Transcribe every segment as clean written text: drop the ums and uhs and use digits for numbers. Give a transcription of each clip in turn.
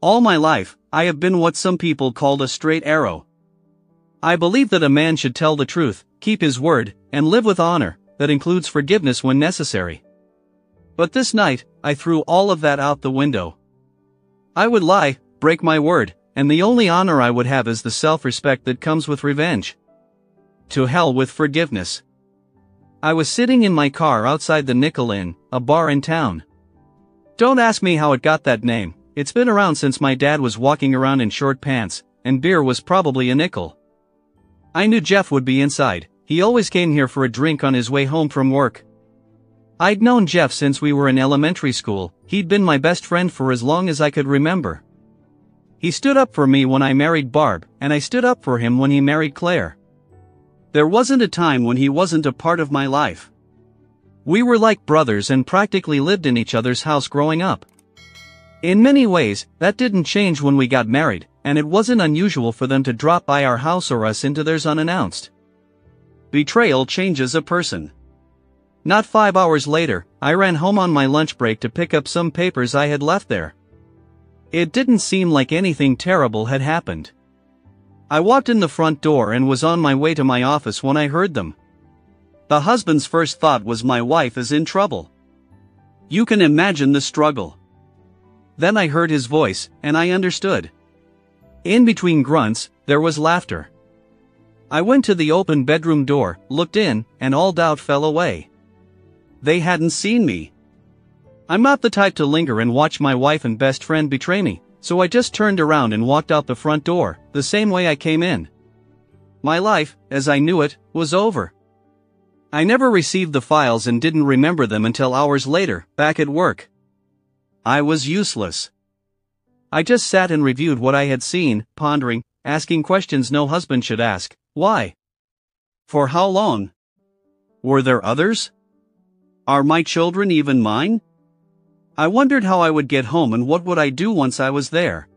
All my life, I have been what some people called a straight arrow. I believe that a man should tell the truth, keep his word, and live with honor, that includes forgiveness when necessary. But this night, I threw all of that out the window. I would lie, break my word, and the only honor I would have is the self-respect that comes with revenge. To hell with forgiveness. I was sitting in my car outside the Nickel Inn, a bar in town. Don't ask me how it got that name, it's been around since my dad was walking around in short pants, and beer was probably a nickel. I knew Jeff would be inside, he always came here for a drink on his way home from work. I'd known Jeff since we were in elementary school, he'd been my best friend for as long as I could remember. He stood up for me when I married Barb, and I stood up for him when he married Claire. There wasn't a time when he wasn't a part of my life. We were like brothers and practically lived in each other's house growing up. In many ways, that didn't change when we got married, and it wasn't unusual for them to drop by our house or us into theirs unannounced. Betrayal changes a person. Not 5 hours later, I ran home on my lunch break to pick up some papers I had left there. It didn't seem like anything terrible had happened. I walked in the front door and was on my way to my office when I heard them. The husband's first thought was my wife is in trouble. You can imagine the struggle. Then I heard his voice, and I understood. In between grunts, there was laughter. I went to the open bedroom door, looked in, and all doubt fell away. They hadn't seen me. I'm not the type to linger and watch my wife and best friend betray me, so I just turned around and walked out the front door, the same way I came in. My life, as I knew it, was over. I never received the files and didn't remember them until hours later, back at work. I was useless. I just sat and reviewed what I had seen, pondering, asking questions no husband should ask, why? For how long? Were there others? Are my children even mine? I wondered how I would get home and what would I do once I was there.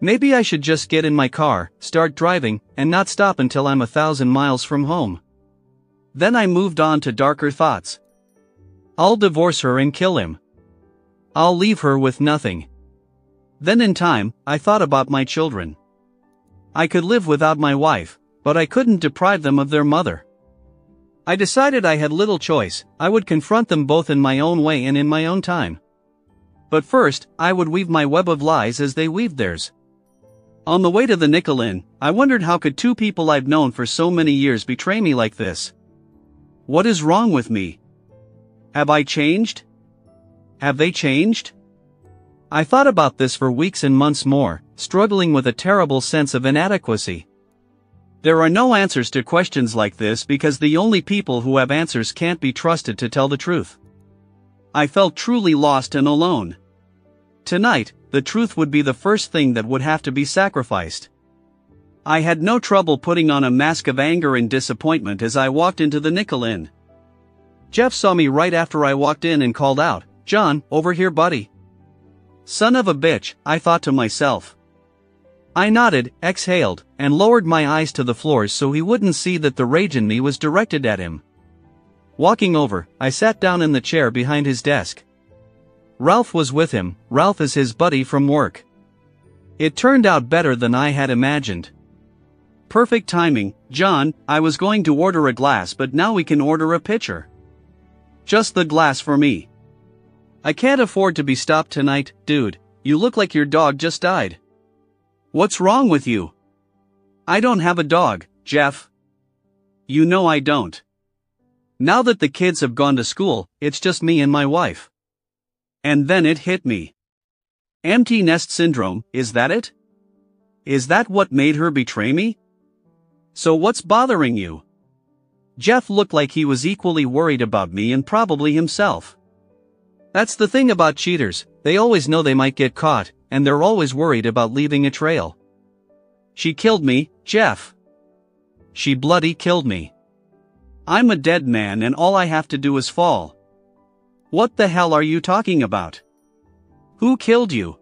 Maybe I should just get in my car, start driving, and not stop until I'm 1,000 miles from home. Then I moved on to darker thoughts. I'll divorce her and kill him. I'll leave her with nothing. Then in time, I thought about my children. I could live without my wife, but I couldn't deprive them of their mother. I decided I had little choice, I would confront them both in my own way and in my own time. But first, I would weave my web of lies as they weaved theirs. On the way to the Nickel Inn, I wondered how could two people I've known for so many years betray me like this? What is wrong with me? Have I changed? Have they changed? I thought about this for weeks and months more, struggling with a terrible sense of inadequacy. There are no answers to questions like this because the only people who have answers can't be trusted to tell the truth. I felt truly lost and alone. Tonight, the truth would be the first thing that would have to be sacrificed. I had no trouble putting on a mask of anger and disappointment as I walked into the Nickel Inn. Jeff saw me right after I walked in and called out, "John, over here, buddy." Son of a bitch, I thought to myself. I nodded, exhaled, and lowered my eyes to the floor so he wouldn't see that the rage in me was directed at him. Walking over, I sat down in the chair behind his desk. Ralph was with him, Ralph is his buddy from work. It turned out better than I had imagined. Perfect timing, John, I was going to order a glass but now we can order a pitcher. Just the glass for me. I can't afford to be stopped tonight, dude, you look like your dog just died. What's wrong with you? I don't have a dog, Jeff. You know I don't. Now that the kids have gone to school, it's just me and my wife. And then it hit me. Empty nest syndrome, is that it? Is that what made her betray me? So what's bothering you? Jeff looked like he was equally worried about me and probably himself. That's the thing about cheaters, they always know they might get caught, and they're always worried about leaving a trail. She killed me, Jeff. She bloody killed me. I'm a dead man and all I have to do is fall. What the hell are you talking about? Who killed you?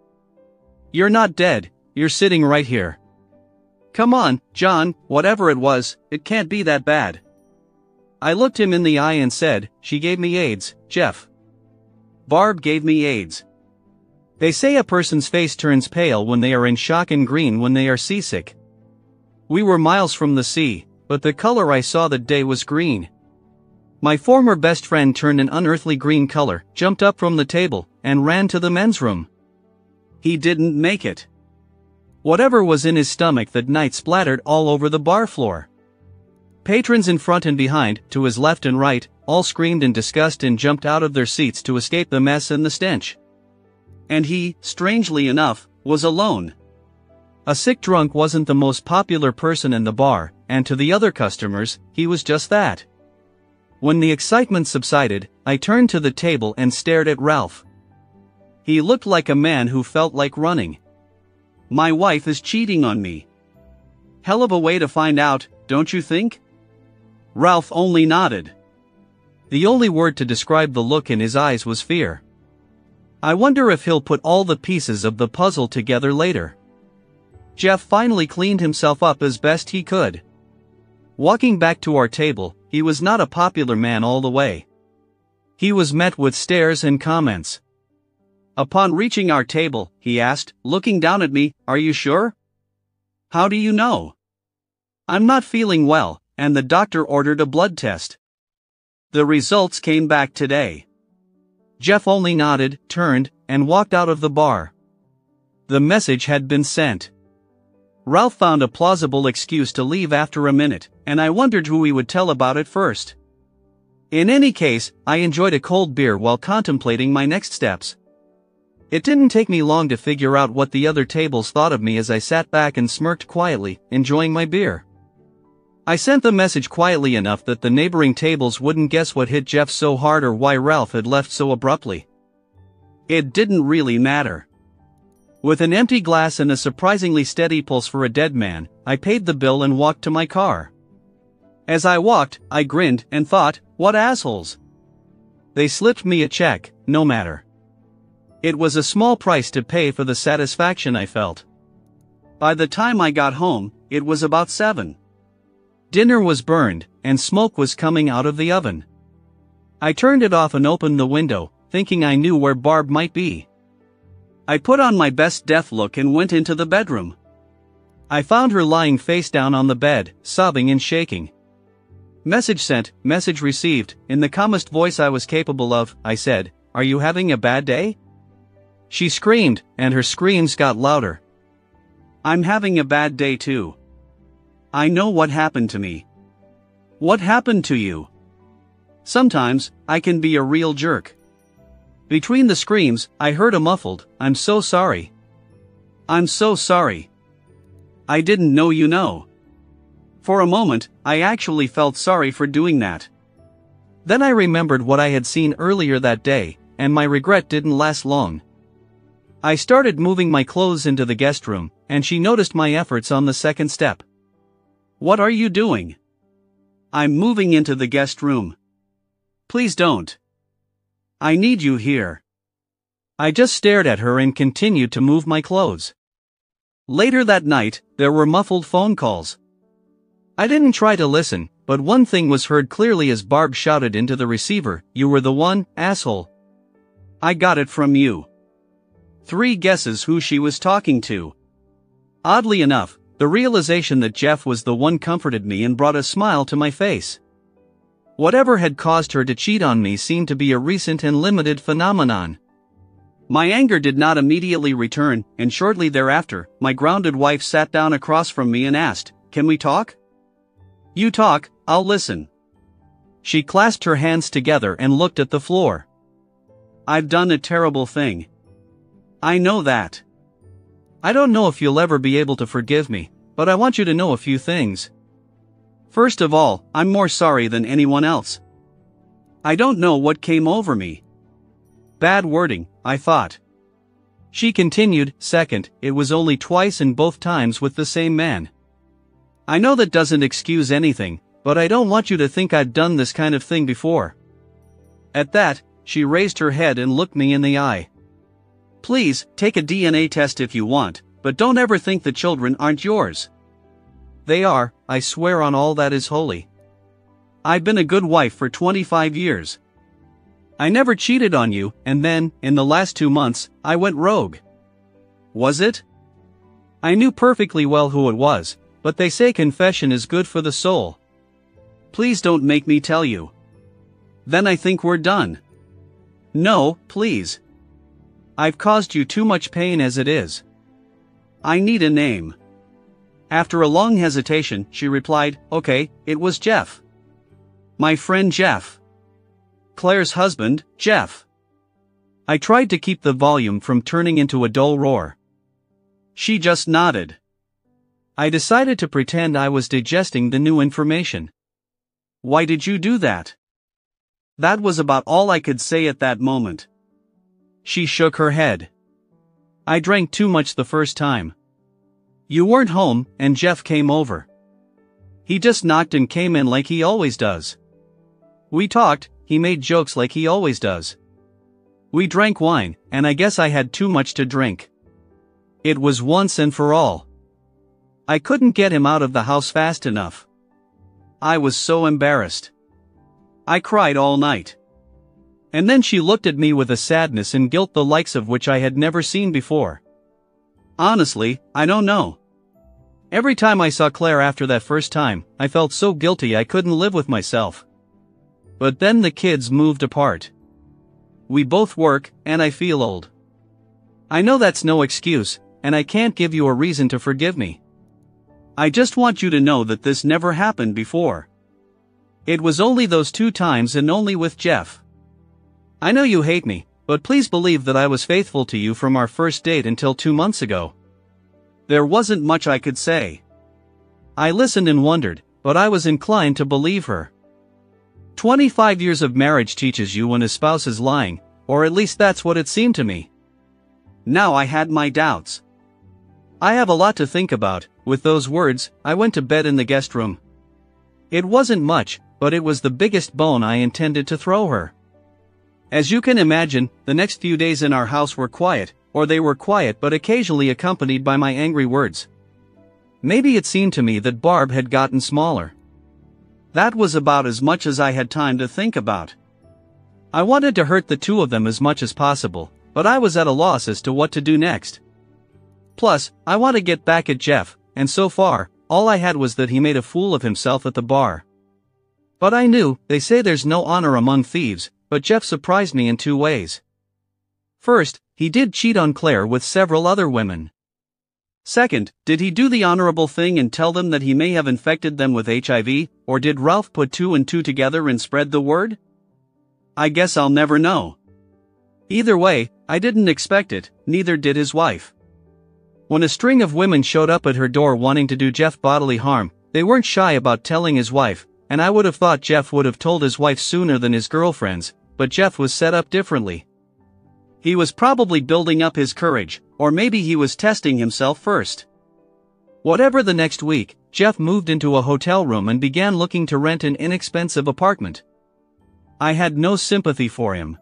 You're not dead, you're sitting right here. Come on, John, whatever it was, it can't be that bad. I looked him in the eye and said, she gave me AIDS, Jeff. Barb gave me AIDS. They say a person's face turns pale when they are in shock and green when they are seasick. We were miles from the sea, but the color I saw that day was green. My former best friend turned an unearthly green color, jumped up from the table, and ran to the men's room. He didn't make it. Whatever was in his stomach that night splattered all over the bar floor. Patrons in front and behind, to his left and right, all screamed in disgust and jumped out of their seats to escape the mess and the stench. And he, strangely enough, was alone. A sick drunk wasn't the most popular person in the bar, and to the other customers, he was just that. When the excitement subsided, I turned to the table and stared at Ralph. He looked like a man who felt like running. My wife is cheating on me. Hell of a way to find out, don't you think? Ralph only nodded. The only word to describe the look in his eyes was fear. I wonder if he'll put all the pieces of the puzzle together later. Jeff finally cleaned himself up as best he could. Walking back to our table, he was not a popular man all the way. He was met with stares and comments. Upon reaching our table, he asked, looking down at me, "Are you sure?" "How do you know?" "I'm not feeling well, and the doctor ordered a blood test. The results came back today." Jeff only nodded, turned, and walked out of the bar. The message had been sent. Ralph found a plausible excuse to leave after a minute, and I wondered who he would tell about it first. In any case, I enjoyed a cold beer while contemplating my next steps. It didn't take me long to figure out what the other tables thought of me as I sat back and smirked quietly, enjoying my beer. I sent the message quietly enough that the neighboring tables wouldn't guess what hit Jeff so hard or why Ralph had left so abruptly. It didn't really matter. With an empty glass and a surprisingly steady pulse for a dead man, I paid the bill and walked to my car. As I walked, I grinned and thought, what assholes. They slipped me a check, no matter. It was a small price to pay for the satisfaction I felt. By the time I got home, it was about 7. Dinner was burned, and smoke was coming out of the oven. I turned it off and opened the window, thinking I knew where Barb might be. I put on my best death look and went into the bedroom. I found her lying face down on the bed, sobbing and shaking. "Message sent, message received," in the calmest voice I was capable of, I said, "Are you having a bad day?" She screamed, and her screams got louder. "I'm having a bad day too. I know what happened to me." "What happened to you?" "Sometimes, I can be a real jerk." Between the screams, I heard a muffled, "I'm so sorry. I'm so sorry. I didn't know you know." For a moment, I actually felt sorry for doing that. Then I remembered what I had seen earlier that day, and my regret didn't last long. I started moving my clothes into the guest room, and she noticed my efforts on the second step. "What are you doing?" "I'm moving into the guest room." "Please don't. I need you here." I just stared at her and continued to move my clothes. Later that night, there were muffled phone calls. I didn't try to listen, but one thing was heard clearly as Barb shouted into the receiver, "You were the one, asshole. I got it from you." 3 guesses who she was talking to. Oddly enough, the realization that Jeff was the one comforted me and brought a smile to my face. Whatever had caused her to cheat on me seemed to be a recent and limited phenomenon. My anger did not immediately return, and shortly thereafter, my grounded wife sat down across from me and asked, "Can we talk?" "You talk, I'll listen." She clasped her hands together and looked at the floor. "I've done a terrible thing. I know that. I don't know if you'll ever be able to forgive me, but I want you to know a few things. First of all, I'm more sorry than anyone else. I don't know what came over me." Bad wording, I thought. She continued, "Second, it was only twice and both times with the same man. I know that doesn't excuse anything, but I don't want you to think I've done this kind of thing before." At that, she raised her head and looked me in the eye. "Please, take a DNA test if you want, but don't ever think the children aren't yours. They are, I swear on all that is holy. I've been a good wife for 25 years. I never cheated on you, and then, in the last 2 months, I went rogue. Was it? I knew perfectly well who it was, but they say confession is good for the soul. Please don't make me tell you. Then I think we're done. No, please. I've caused you too much pain as it is. I need a name. After a long hesitation, she replied, okay, it was Jeff. My friend Jeff. Claire's husband, Jeff. I tried to keep the volume from turning into a dull roar. She just nodded. I decided to pretend I was digesting the new information. Why did you do that? That was about all I could say at that moment. She shook her head. I drank too much the first time. You weren't home, and Jeff came over. He just knocked and came in like he always does. We talked, he made jokes like he always does. We drank wine, and I guess I had too much to drink. It was once and for all. I couldn't get him out of the house fast enough. I was so embarrassed. I cried all night. And then she looked at me with a sadness and guilt the likes of which I had never seen before. Honestly, I don't know. Every time I saw Claire after that first time, I felt so guilty I couldn't live with myself. But then the kids moved apart. We both work, and I feel old. I know that's no excuse, and I can't give you a reason to forgive me. I just want you to know that this never happened before. It was only those 2 times and only with Jeff. I know you hate me, but please believe that I was faithful to you from our first date until 2 months ago. There wasn't much I could say. I listened and wondered, but I was inclined to believe her. 25 years of marriage teaches you when a spouse is lying, or at least that's what it seemed to me. Now I had my doubts. I have a lot to think about. With those words, I went to bed in the guest room. It wasn't much, but it was the biggest bone I intended to throw her. As you can imagine, the next few days in our house were quiet, or they were quiet but occasionally accompanied by my angry words. Maybe it seemed to me that Barb had gotten smaller. That was about as much as I had time to think about. I wanted to hurt the two of them as much as possible, but I was at a loss as to what to do next. Plus, I want to get back at Jeff, and so far, all I had was that he made a fool of himself at the bar. But I knew, they say there's no honor among thieves, but Jeff surprised me in 2 ways. First, he did cheat on Claire with several other women. Second, did he do the honorable thing and tell them that he may have infected them with HIV, or did Ralph put 2 and 2 together and spread the word? I guess I'll never know. Either way, I didn't expect it, neither did his wife. When a string of women showed up at her door wanting to do Jeff bodily harm, they weren't shy about telling his wife, and I would have thought Jeff would have told his wife sooner than his girlfriends, but Jeff was set up differently. He was probably building up his courage, or maybe he was testing himself first. Whatever the next week, Jeff moved into a hotel room and began looking to rent an inexpensive apartment. I had no sympathy for him.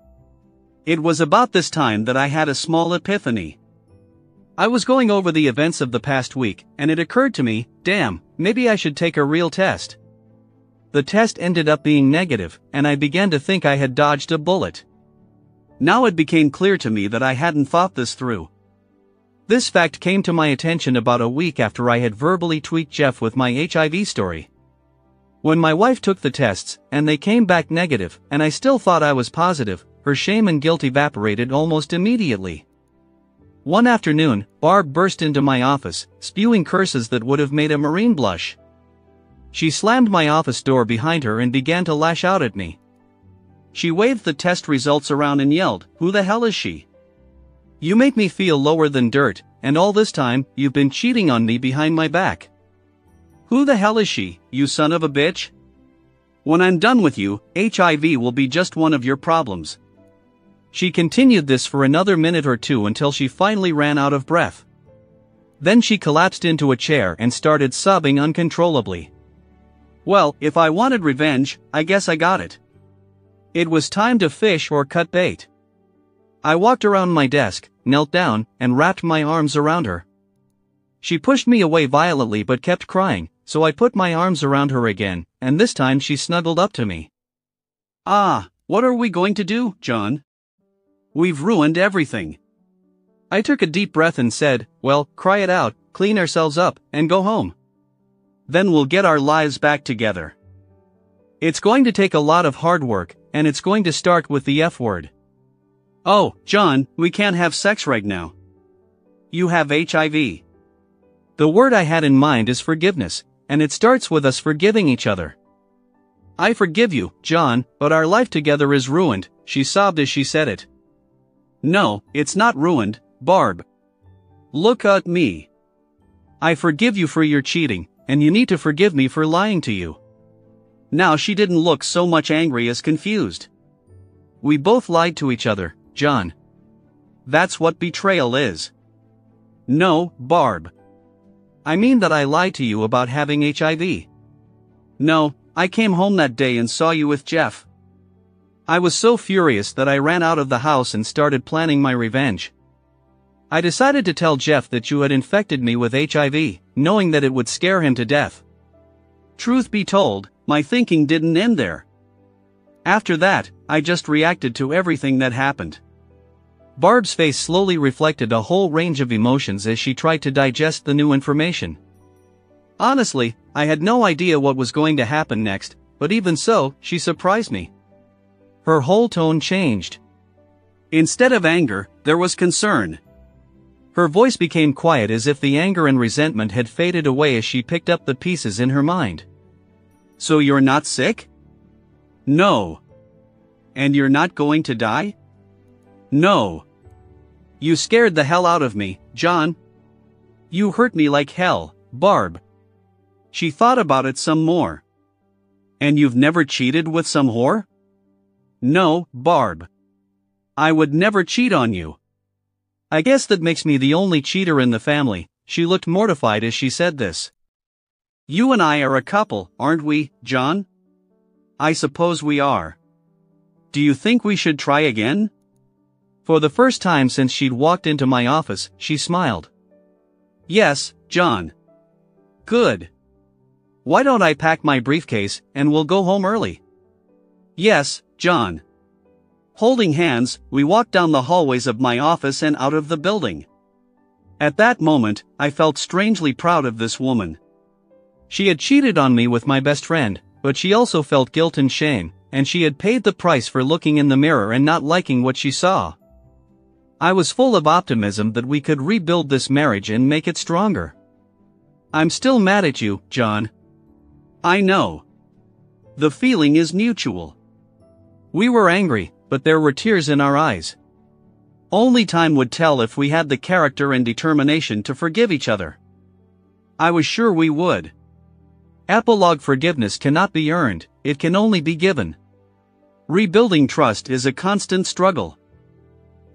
It was about this time that I had a small epiphany. I was going over the events of the past week, and it occurred to me, damn, maybe I should take a real test. The test ended up being negative, and I began to think I had dodged a bullet. Now it became clear to me that I hadn't thought this through. This fact came to my attention about a week after I had verbally tweaked Jeff with my HIV story. When my wife took the tests, and they came back negative, and I still thought I was positive, her shame and guilt evaporated almost immediately. One afternoon, Barb burst into my office, spewing curses that would have made a Marine blush. She slammed my office door behind her and began to lash out at me. She waved the test results around and yelled, "Who the hell is she? You make me feel lower than dirt, and all this time, you've been cheating on me behind my back. Who the hell is she, you son of a bitch? When I'm done with you, HIV will be just one of your problems." She continued this for another minute or two until she finally ran out of breath. Then she collapsed into a chair and started sobbing uncontrollably. Well, if I wanted revenge, I guess I got it. It was time to fish or cut bait. I walked around my desk, knelt down, and wrapped my arms around her. She pushed me away violently but kept crying, so I put my arms around her again, and this time she snuggled up to me. Ah, What are we going to do, John? We've ruined everything. I took a deep breath and said, well, cry it out, clean ourselves up, and go home. Then we'll get our lives back together. It's going to take a lot of hard work, and it's going to start with the F word. Oh, John, we can't have sex right now. You have HIV. The word I had in mind is forgiveness, and it starts with us forgiving each other. I forgive you, John, but our life together is ruined, she sobbed as she said it. No, it's not ruined, Barb. Look at me. I forgive you for your cheating, and you need to forgive me for lying to you. Now she didn't look so much angry as confused. We both lied to each other, John. That's what betrayal is. No, Barb. I mean that I lied to you about having HIV. No, I came home that day and saw you with Jeff. I was so furious that I ran out of the house and started planning my revenge. I decided to tell Jeff that you had infected me with HIV, knowing that it would scare him to death. Truth be told, my thinking didn't end there. After that, I just reacted to everything that happened. Barb's face slowly reflected a whole range of emotions as she tried to digest the new information. Honestly, I had no idea what was going to happen next, but even so, she surprised me. Her whole tone changed. Instead of anger, there was concern. Her voice became quiet as if the anger and resentment had faded away as she picked up the pieces in her mind. So you're not sick? No. And you're not going to die? No. You scared the hell out of me, John. You hurt me like hell, Barb. She thought about it some more. And you've never cheated with some whore? No, Barb. I would never cheat on you. I guess that makes me the only cheater in the family, she looked mortified as she said this. You and I are a couple, aren't we, John? I suppose we are. Do you think we should try again? For the first time since she'd walked into my office, she smiled. Yes, John. Good. Why don't I pack my briefcase, and we'll go home early? Yes, John. Holding hands, we walked down the hallways of my office and out of the building. At that moment, I felt strangely proud of this woman. She had cheated on me with my best friend, but she also felt guilt and shame, and she had paid the price for looking in the mirror and not liking what she saw. I was full of optimism that we could rebuild this marriage and make it stronger. I'm still mad at you, John. I know. The feeling is mutual. We were angry, but there were tears in our eyes. Only time would tell if we had the character and determination to forgive each other. I was sure we would. Apologue forgiveness cannot be earned, it can only be given. Rebuilding trust is a constant struggle.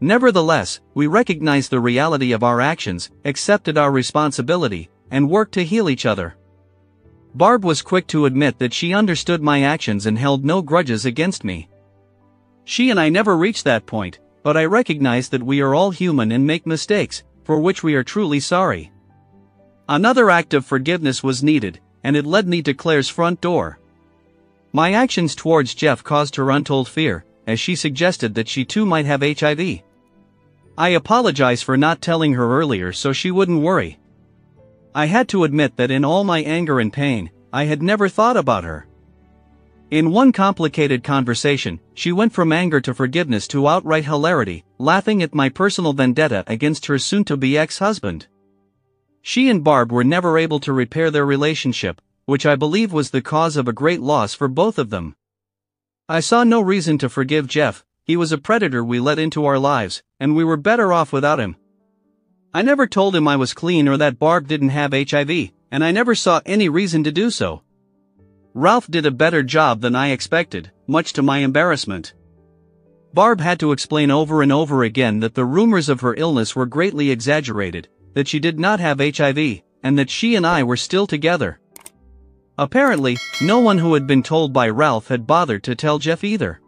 Nevertheless, we recognized the reality of our actions, accepted our responsibility, and worked to heal each other. Barb was quick to admit that she understood my actions and held no grudges against me. She and I never reached that point, but I recognize that we are all human and make mistakes, for which we are truly sorry. Another act of forgiveness was needed, and it led me to Claire's front door. My actions towards Jeff caused her untold fear, as she suggested that she too might have HIV. I apologize for not telling her earlier so she wouldn't worry. I had to admit that in all my anger and pain, I had never thought about her. In one complicated conversation, she went from anger to forgiveness to outright hilarity, laughing at my personal vendetta against her soon-to-be ex-husband. She and Barb were never able to repair their relationship, which I believe was the cause of a great loss for both of them. I saw no reason to forgive Jeff, he was a predator we let into our lives, and we were better off without him. I never told him I was clean or that Barb didn't have HIV, and I never saw any reason to do so. Ralph did a better job than I expected, much to my embarrassment. Barb had to explain over and over again that the rumors of her illness were greatly exaggerated, that she did not have HIV, and that she and I were still together. Apparently, no one who had been told by Ralph had bothered to tell Jeff either.